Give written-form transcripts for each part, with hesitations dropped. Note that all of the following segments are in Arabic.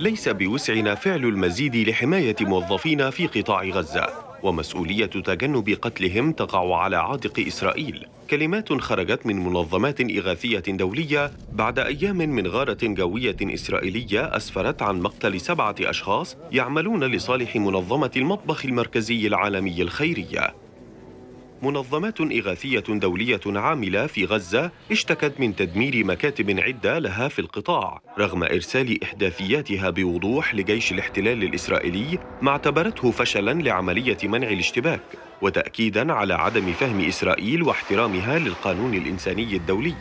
ليس بوسعنا فعل المزيد لحماية موظفينا في قطاع غزة، ومسؤولية تجنب قتلهم تقع على عاتق إسرائيل. كلمات خرجت من منظمات إغاثية دولية بعد أيام من غارة جوية إسرائيلية أسفرت عن مقتل 7 أشخاص يعملون لصالح منظمة المطبخ المركزي العالمي الخيرية. منظمات إغاثية دولية عاملة في غزة اشتكت من تدمير مكاتب عدة لها في القطاع رغم إرسال إحداثياتها بوضوح لجيش الاحتلال الإسرائيلي ما اعتبرته فشلاً لعملية منع الاشتباك، وتأكيداً على عدم فهم إسرائيل واحترامها للقانون الإنساني الدولي.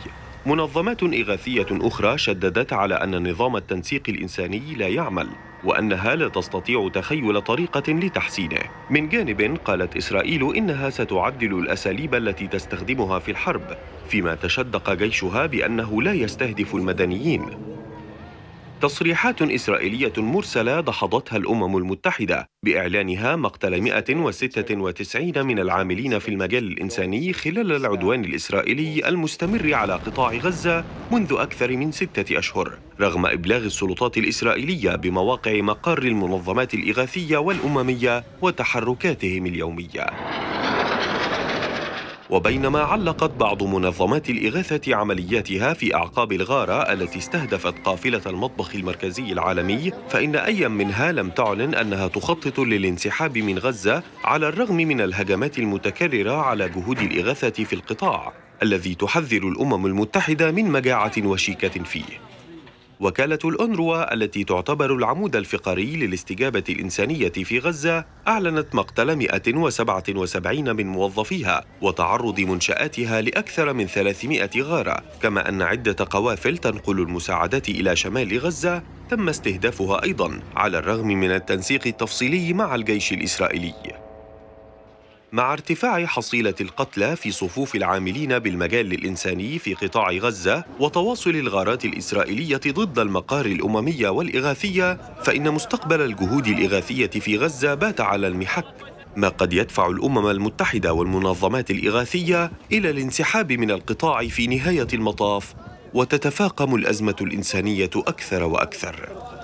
منظمات إغاثية أخرى شددت على أن نظام التنسيق الإنساني لا يعمل، وأنها لا تستطيع تخيل طريقة لتحسينه. من جانب قالت إسرائيل إنها ستعدل الأساليب التي تستخدمها في الحرب، فيما تشدق جيشها بأنه لا يستهدف المدنيين. تصريحات إسرائيلية مرسلة دحضتها الأمم المتحدة بإعلانها مقتل 196 من العاملين في المجال الإنساني خلال العدوان الإسرائيلي المستمر على قطاع غزة منذ أكثر من 6 أشهر، رغم إبلاغ السلطات الإسرائيلية بمواقع مقر المنظمات الإغاثية والأممية وتحركاتهم اليومية. وبينما علقت بعض منظمات الإغاثة عملياتها في أعقاب الغارة التي استهدفت قافلة المطبخ المركزي العالمي، فإن أي منها لم تعلن أنها تخطط للانسحاب من غزة على الرغم من الهجمات المتكررة على جهود الإغاثة في القطاع الذي تحذر الأمم المتحدة من مجاعة وشيكة فيه. وكالة الأونروا التي تعتبر العمود الفقري للاستجابة الإنسانية في غزة أعلنت مقتل 177 من موظفيها وتعرض منشآتها لأكثر من 300 غارة، كما أن عدة قوافل تنقل المساعدات إلى شمال غزة تم استهدافها أيضاً على الرغم من التنسيق التفصيلي مع الجيش الإسرائيلي. مع ارتفاع حصيلة القتلى في صفوف العاملين بالمجال الإنساني في قطاع غزة وتواصل الغارات الإسرائيلية ضد المقار الأممية والإغاثية، فإن مستقبل الجهود الإغاثية في غزة بات على المحك، ما قد يدفع الأمم المتحدة والمنظمات الإغاثية إلى الانسحاب من القطاع في نهاية المطاف، وتتفاقم الأزمة الإنسانية أكثر وأكثر.